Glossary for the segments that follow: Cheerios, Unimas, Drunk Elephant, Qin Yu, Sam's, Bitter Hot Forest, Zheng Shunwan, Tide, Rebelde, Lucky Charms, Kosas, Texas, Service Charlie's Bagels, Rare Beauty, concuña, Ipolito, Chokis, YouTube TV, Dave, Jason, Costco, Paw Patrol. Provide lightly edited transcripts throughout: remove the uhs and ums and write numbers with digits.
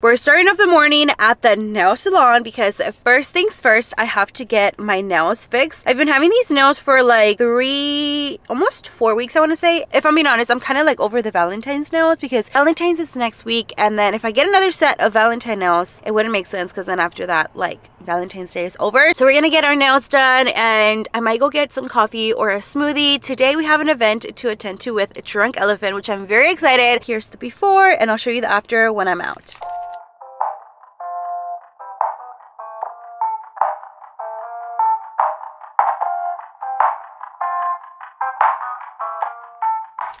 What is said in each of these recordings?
We're starting off the morning at the nail salon because first things first, I have to get my nails fixed. I've been having these nails for like almost four weeks, I want to say. If I'm being honest, I'm kind of like over the Valentine's nails because Valentine's is next week, and then if I get another set of Valentine nails, it wouldn't make sense because then after that, like, Valentine's Day is over. So we're gonna get our nails done, and I might go get some coffee or a smoothie. Today we have an event to attend to with Drunk Elephant, which I'm very excited. Here's the before, and I'll show you the after when I'm out.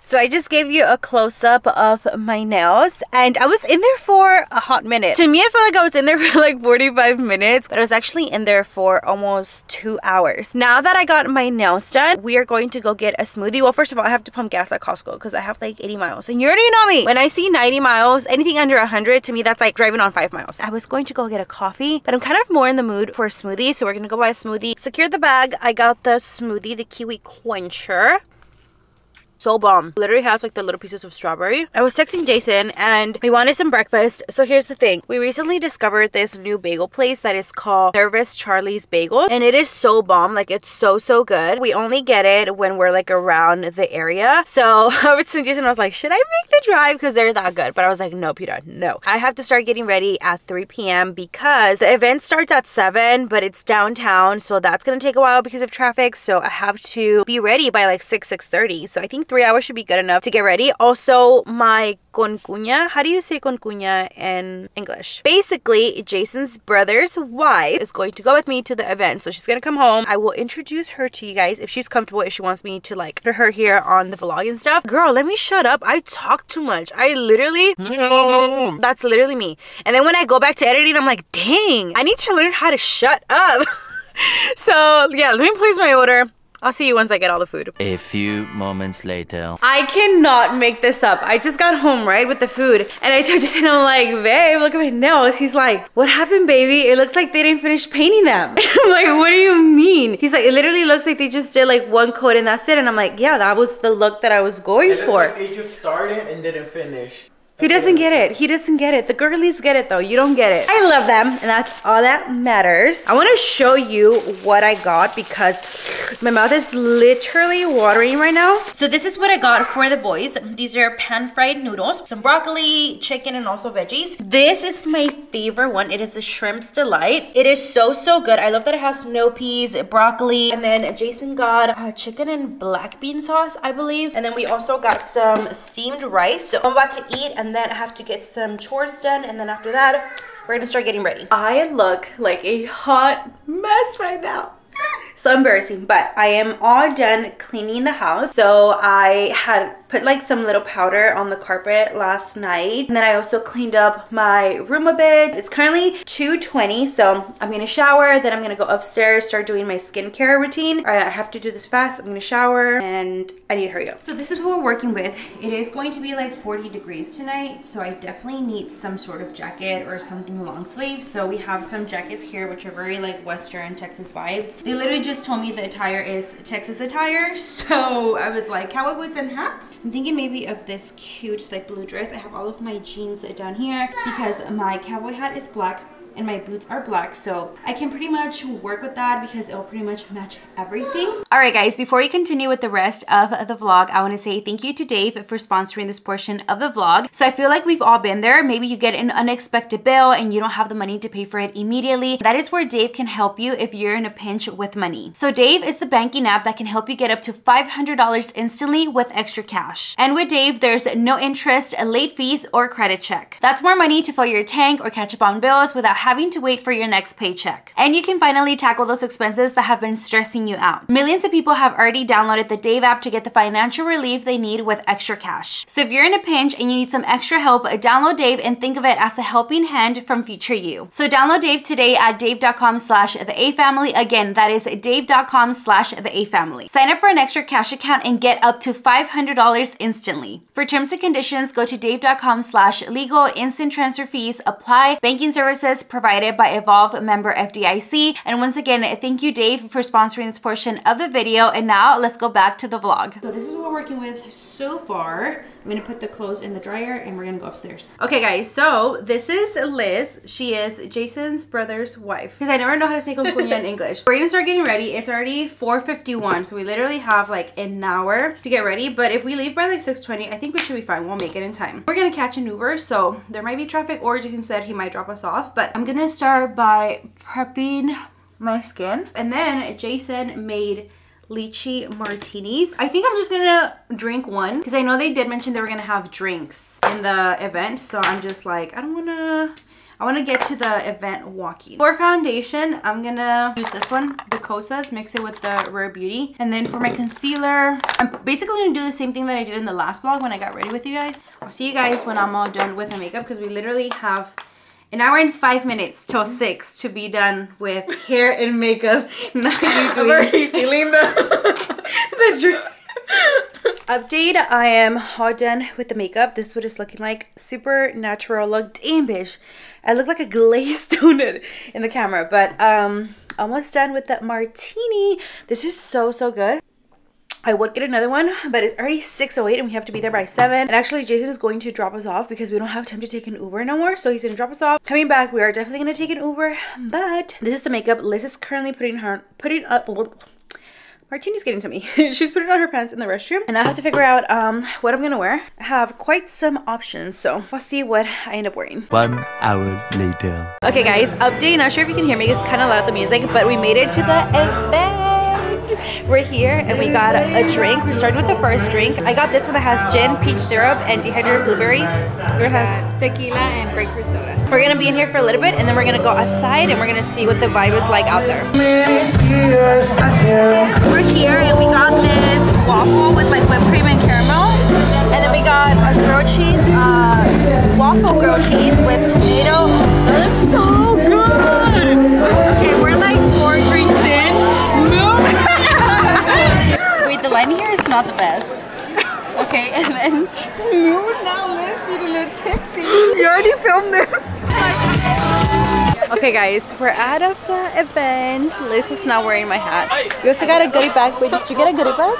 So I just gave you a close-up of my nails, and I was in there for a hot minute. To me, I felt like I was in there for like 45 minutes, but I was actually in there for almost 2 hours. Now that I got my nails done, we are going to go get a smoothie. Well, first of all, I have to pump gas at Costco because I have like 80 miles. And you already know me. When I see 90 miles, anything under 100, to me, that's like driving on 5 miles. I was going to go get a coffee, but I'm kind of more in the mood for a smoothie, so we're gonna go buy a smoothie. Secured the bag. I got the smoothie, the Kiwi Quencher. So bomb. Literally has like the little pieces of strawberry. I was texting Jason and we wanted some breakfast. So here's the thing. We recently discovered this new bagel place that is called Service Charlie's Bagels. And it is so bomb. Like, it's so good. We only get it when we're like around the area. So I was texting Jason. I was like, should I make the drive? Because they're that good. But I was like, no, Peter, no. I have to start getting ready at 3 p.m. because the event starts at 7, but it's downtown. So that's going to take a while because of traffic. So I have to be ready by like 6, 6:30. So I think 3 hours should be good enough to get ready. Also, my concuña, how do you say concuña in English? Basically, Jason's brother's wife is going to go with me to the event. So she's gonna come home. I will introduce her to you guys if she's comfortable, if she wants me to like put her here on the vlog and stuff. Girl, let me shut up. I talk too much. I literally, that's literally me. And then when I go back to editing, I'm like, dang, I need to learn how to shut up. So yeah, let me place my order. I'll see you once I get all the food. A few moments later. I cannot make this up. I just got home, right, with the food. And I told Jason, I'm like, babe, look at my nails. He's like, what happened, baby? It looks like they didn't finish painting them. I'm like, what do you mean? He's like, it literally looks like they just did like one coat and that's it. And I'm like, yeah, that was the look that I was going for. Like they just started and didn't finish. He doesn't get it. He doesn't get it. The girlies get it though. You don't get it. I love them, and that's all that matters. I want to show you what I got because my mouth is literally watering right now. So this is what I got for the boys. These are pan-fried noodles, some broccoli, chicken, and also veggies. This is my favorite one. It is the Shrimp's Delight. It is so good. I love that it has no peas, broccoli, and then Jason got chicken and black bean sauce, I believe. And then we also got some steamed rice. So I'm about to eat, and then I have to get some chores done, and then after that, we're gonna start getting ready. I look like a hot mess right now. So embarrassing, but I am all done cleaning the house. So I had put like some little powder on the carpet last night, and then I also cleaned up my room a bit. It's currently 2:20, so I'm gonna shower, then I'm gonna go upstairs, start doing my skincare routine. All right, I have to do this fast. I'm gonna shower and I need to hurry up. So this is what we're working with. It is going to be like 40 degrees tonight, so I definitely need some sort of jacket or something long sleeve. So we have some jackets here which are very like Western Texas vibes. They literally just told me the attire is Texas attire, so I was like, cowboy boots and hats. I'm thinking maybe of this cute like blue dress. I have all of my jeans down here because my cowboy hat is black and my boots are black, so I can pretty much work with that because it'll pretty much match everything. All right, guys, before we continue with the rest of the vlog, I want to say thank you to Dave for sponsoring this portion of the vlog. So I feel like we've all been there. Maybe you get an unexpected bill and you don't have the money to pay for it immediately. That is where Dave can help you if you're in a pinch with money. So Dave is the banking app that can help you get up to $500 instantly with extra cash. And with Dave, there's no interest, late fees, or credit check. That's more money to fill your tank or catch up on bills without having to wait for your next paycheck. And you can finally tackle those expenses that have been stressing you out. Millions of people have already downloaded the Dave app to get the financial relief they need with extra cash. So if you're in a pinch and you need some extra help, download Dave and think of it as a helping hand from future you. So download Dave today at dave.com/theAFamily. Again, that is dave.com/theAFamily. Sign up for an extra cash account and get up to $500 instantly. For terms and conditions, go to dave.com/legal. Instant transfer fees apply. Banking services provided by Evolve, member FDIC. And once again, thank you, Dave, for sponsoring this portion of the video. And now let's go back to the vlog. So this is what we're working with so far. I'm gonna put the clothes in the dryer and we're gonna go upstairs. Okay guys, so this is Liz. She is Jason's brother's wife. Because I never know how to say concuña in English. We're gonna start getting ready. It's already 4:51, so we literally have like an hour to get ready. But if we leave by like 6:20, I think we should be fine. We'll make it in time. We're gonna catch an Uber, so there might be traffic, or Jason said he might drop us off. But I'm gonna start by prepping my skin. And then Jason made lychee martinis. I think I'm just gonna drink one because I know they did mention they were gonna have drinks in the event, so I'm just like, I want to get to the event walking. For foundation, I'm gonna use this one, the Kosas, mix it with the Rare Beauty. And then for my concealer, I'm basically gonna do the same thing that I did in the last vlog when I got ready with you guys. I'll see you guys when I'm all done with my makeup, because we literally have an hour and 5 minutes till 6 to be done with hair and makeup. I'm already feeling the dream. Update, I am all done with the makeup. This is what it's looking like. Super natural look. Damn, bitch. I look like a glazed donut in the camera. But almost done with the martini. This is so, so good. I would get another one, but it's already 6:08 and we have to be there by 7. And actually, Jason is going to drop us off because we don't have time to take an Uber no more. So he's gonna drop us off. Coming back, we are definitely gonna take an Uber. But this is the makeup. Liz is currently putting up. Martini's getting to me. She's putting on her pants in the restroom, and I have to figure out what I'm gonna wear. I have quite some options, so we'll see what I end up wearing. 1 hour later. Okay, guys. Update. Not sure if you can hear me. It's kind of loud, the music, but we made it to the event. We're here and we got a drink. We're starting with the first drink. I got this one that has gin, peach syrup, and dehydrated blueberries. We have tequila and grapefruit soda. We're gonna be in here for a little bit and then we're gonna go outside and we're gonna see what the vibe is like out there. We're here and we got this waffle with like whipped cream and caramel. And then we got a grilled cheese, waffle grilled cheese with tomato. That looks so good! Okay, we're like 4 drinks in. No! Wait, the line here is not the best. Okay, and then no, now let's be a little tipsy. You already filmed this. Okay, guys, we're out of the event. Liz is not wearing my hat. We also got a goodie bag. Wait, did you get a goodie bag?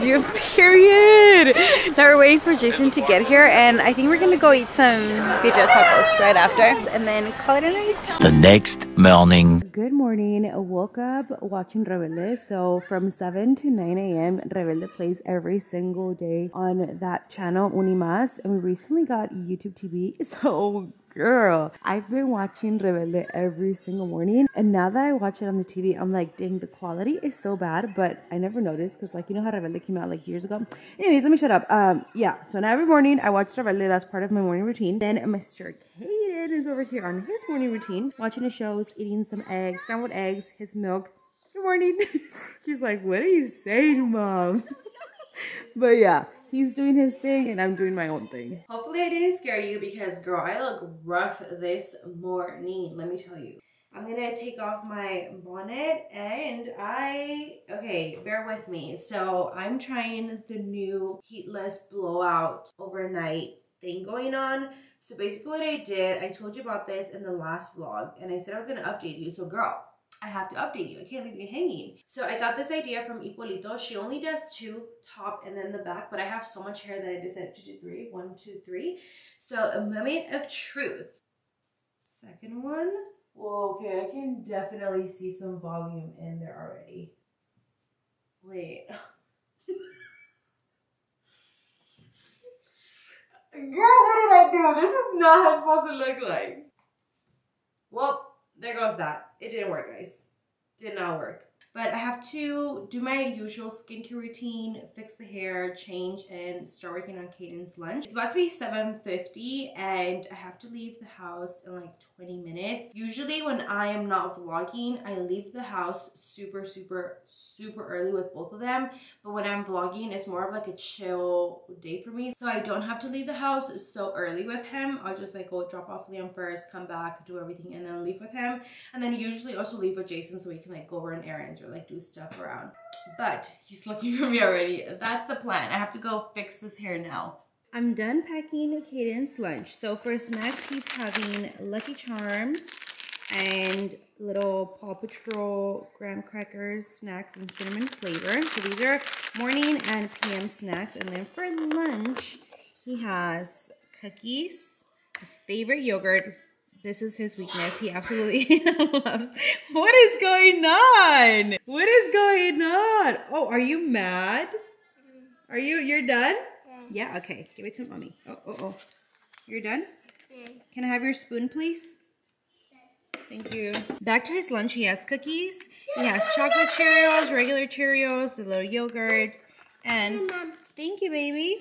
Dude, period. Now we're waiting for Jason to get here, and I think we're gonna go eat some video tacos right after, and then call it a night. The next morning. Good morning. I woke up watching Rebelde. So from 7 to 9 a.m., Rebelde plays every single day on that channel, Unimas, and we recently got YouTube TV. So, girl, I've been watching Rebelde every single morning, and now that I watch it on the TV, I'm like, dang, the quality is so bad, but I never noticed because, like, you know how Rebelde came out like years ago? Anyways, let me shut up. Yeah, so now every morning I watch Rebelde. That's part of my morning routine. Then Mr. Caden is over here on his morning routine, watching his shows, eating some eggs, scrambled eggs, his milk. Good morning. She's like, what are you saying, Mom? But yeah, he's doing his thing and I'm doing my own thing. Hopefully I didn't scare you because, girl, I look rough this morning, let me tell you. I'm gonna take off my bonnet and okay, bear with me. So I'm trying the new heatless blowout overnight thing going on. So basically what I did, I told you about this in the last vlog and I said I was gonna update you. So, girl, I have to update you. I can't leave you hanging. So I got this idea from Ipolito. She only does 2, top and then the back, but I have so much hair that I decided to do 3. 1, 2, 3. So a moment of truth. Second one. Whoa, okay, I can definitely see some volume in there already. Wait. Girl, what did I do? This is not how it's supposed to look like. Well, there goes that. It didn't work, guys. Did not work. But I have to do my usual skincare routine, fix the hair, change, and start working on Caden's lunch. It's about to be 7:50 and I have to leave the house in like 20 minutes. Usually when I am not vlogging, I leave the house super, super, super early with both of them. But when I'm vlogging, it's more of like a chill day for me. So I don't have to leave the house so early with him. I'll just like go drop off Liam first, come back, do everything, and then leave with him. And then usually also leave with Jason so we can like go run errands or like do stuff around. But he's looking for me already. That's the plan. I have to go fix this hair now. I'm done packing Caden's lunch. So for snacks, he's having Lucky Charms and little Paw Patrol graham crackers, snacks, and cinnamon flavor. So these are morning and PM snacks. And then for lunch, He has cookies, his favorite yogurt. This is his weakness. He absolutely loves. What is going on? What is going on? Oh, are you mad? Are you? You're done? Yeah. Yeah, okay. Give it to mommy. Oh, oh, oh. You're done? Yeah. Can I have your spoon, please? Thank you. Back to his lunch, he has cookies, he has chocolate Cheerios, regular Cheerios, the little yogurt, and thank you, baby.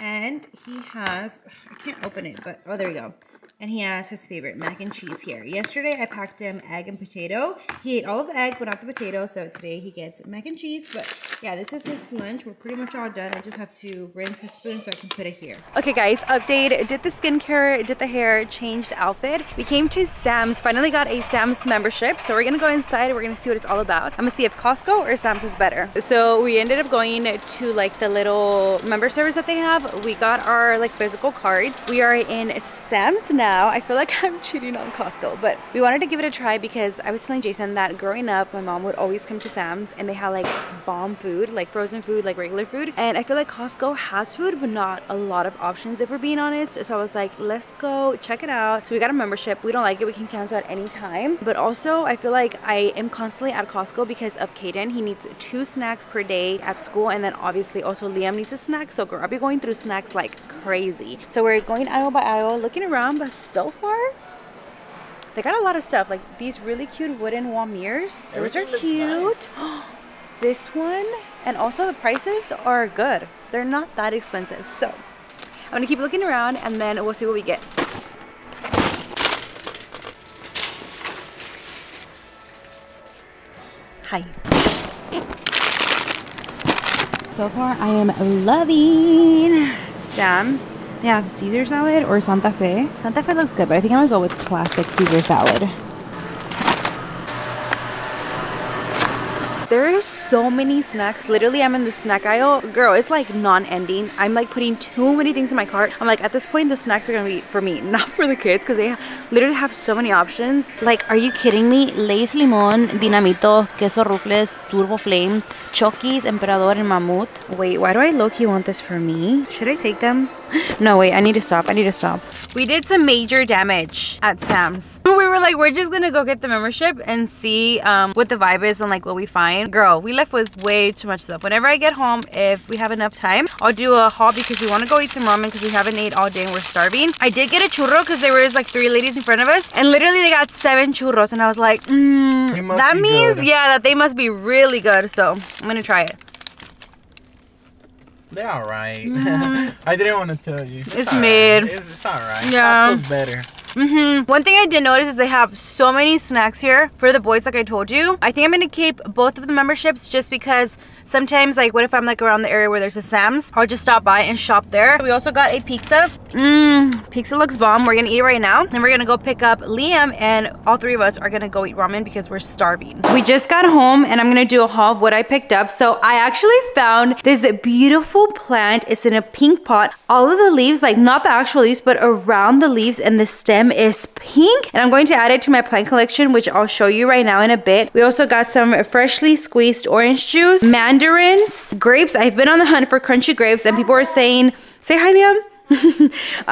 And he has, I can't open it, but, oh, there we go. And he has his favorite mac and cheese here. Yesterday, I packed him egg and potato. He ate all of the egg, but not the potato, so today he gets mac and cheese. But yeah, this is his lunch. We're pretty much all done. I just have to rinse his spoon so I can put it here. Okay, guys, update. Did the skincare, did the hair, changed outfit. We came to Sam's, finally got a Sam's membership. So we're gonna go inside, we're gonna see what it's all about. I'm gonna see if Costco or Sam's is better. So we ended up going to like the little member service that they have. We got our like physical cards. We are in Sam's now. I feel like I'm cheating on Costco, but we wanted to give it a try because I was telling Jason that growing up my mom would always come to Sam's and they had like bomb food, like frozen food, like regular food, and I feel like Costco has food but not a lot of options if we're being honest. So I was like, let's go check it out. So we got a membership. We don't like it, we can cancel at any time, but also I feel like I am constantly at Costco because of Caden. He needs 2 snacks per day at school, and then obviously also Liam needs a snack. So girl, I'll be going through snacks like crazy. So we're going aisle by aisle looking around, but so far they got a lot of stuff, like these really cute wooden wall mirrors. Those are cute. Nice. This one, and also the prices are good. They're not that expensive, so I'm gonna keep looking around and then we'll see what we get. Hi. So far I am loving Sam's. They have Caesar salad or Santa Fe. Santa Fe looks good, but I think I'm gonna go with classic Caesar salad. There are so many snacks. Literally, I'm in the snack aisle. Girl, it's like non-ending. I'm like putting too many things in my cart. I'm like, at this point, the snacks are gonna be for me, not for the kids, because they literally have so many options. Like, are you kidding me? Lays Limon, Dinamito, Queso Ruffles, Turbo Flame, Chokis, Emperador, and Mamut. Wait, why do I low-key want this for me? Should I take them? No, wait, I need to stop. I need to stop. We did some major damage at Sam's. We were like, we're just gonna go get the membership and see what the vibe is and like what we find. Girl, we left with way too much stuff. Whenever I get home, if we have enough time, I'll do a haul because we want to go eat some ramen because we haven't ate all day and we're starving. I did get a churro because there was like 3 ladies in front of us and literally they got 7 churros and I was like, that means good. Yeah, that they must be really good. So I'm gonna try it. They're alright. I didn't want to tell you. It's all mid. Right. It's alright. Yeah. Costco's better. One thing I did notice is they have so many snacks here for the boys, like I told you. I think I'm gonna keep both of the memberships just because sometimes, like, what if I'm like around the area where there's a Sam's? I'll just stop by and shop there. We also got a pizza. Pizza looks bomb. We're gonna eat it right now. Then we're gonna go pick up Liam and all 3 of us are gonna go eat ramen because we're starving. We just got home and I'm gonna do a haul of what I picked up. So I actually found this beautiful plant. It's in a pink pot. All of the leaves, like not the actual leaves, but around the leaves and the stem is pink. And I'm going to add it to my plant collection, which I'll show you right now in a bit. We also got some freshly squeezed orange juice, mandarins, grapes. I've been on the hunt for crunchy grapes and people are saying, say hi Liam.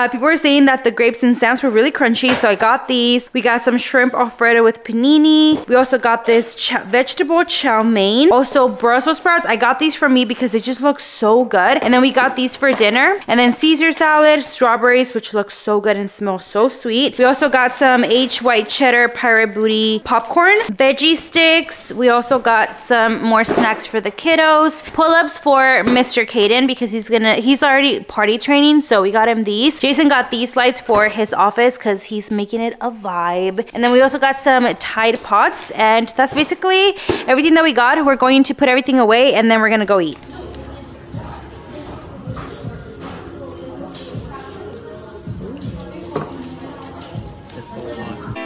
People were saying that the grapes in Sam's were really crunchy, so I got these. We got some shrimp alfredo with panini. We also got this vegetable chow mein. Also Brussels sprouts. I got these for me because they just look so good. And then we got these for dinner. And then Caesar salad, strawberries, which looks so good and smells so sweet. We also got some white cheddar pirate booty popcorn, veggie sticks. We also got some more snacks for the kiddos. Pull-ups for Mr. Caden because he's already party training, so we got him these. Jason got these lights for his office because he's making it a vibe. And then we also got some Tide pots, and that's basically everything that we got. We're going to put everything away and then we're gonna go eat.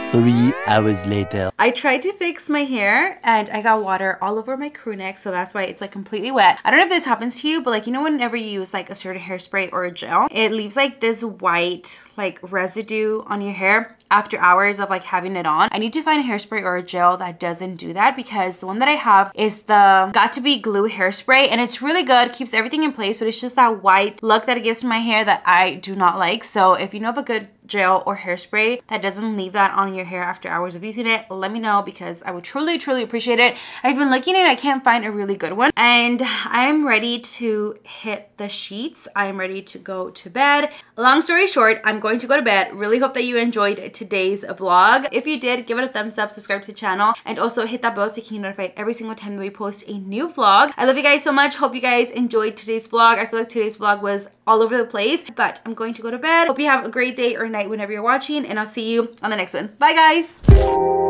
Three hours later. I tried to fix my hair and I got water all over my crew neck, so that's why it's like completely wet. I don't know if this happens to you, but like, you know, whenever you use like a certain hairspray or a gel, it leaves like this white like residue on your hair. after hours of like having it on. I need to find a hairspray or a gel that doesn't do that, because the one that I have is the Got To Be Glue hairspray, and it's really good, keeps everything in place, but it's just that white look that it gives to my hair that I do not like. So if you know of a good gel or hairspray that doesn't leave that on your hair after hours of using it, let me know, because I would truly appreciate it. I've been looking and I can't find a really good one, and I'm ready to hit the sheets. I'm ready to go to bed. Long story short, I'm going to go to bed. Really hope that you enjoyed today's vlog. If you did, give it a thumbs up, subscribe to the channel, and also hit that bell so you can get notified every single time that we post a new vlog. I love you guys so much. Hope you guys enjoyed today's vlog. I feel like today's vlog was all over the place, but I'm going to go to bed. Hope you have a great day or night whenever you're watching, and I'll see you on the next one. Bye guys.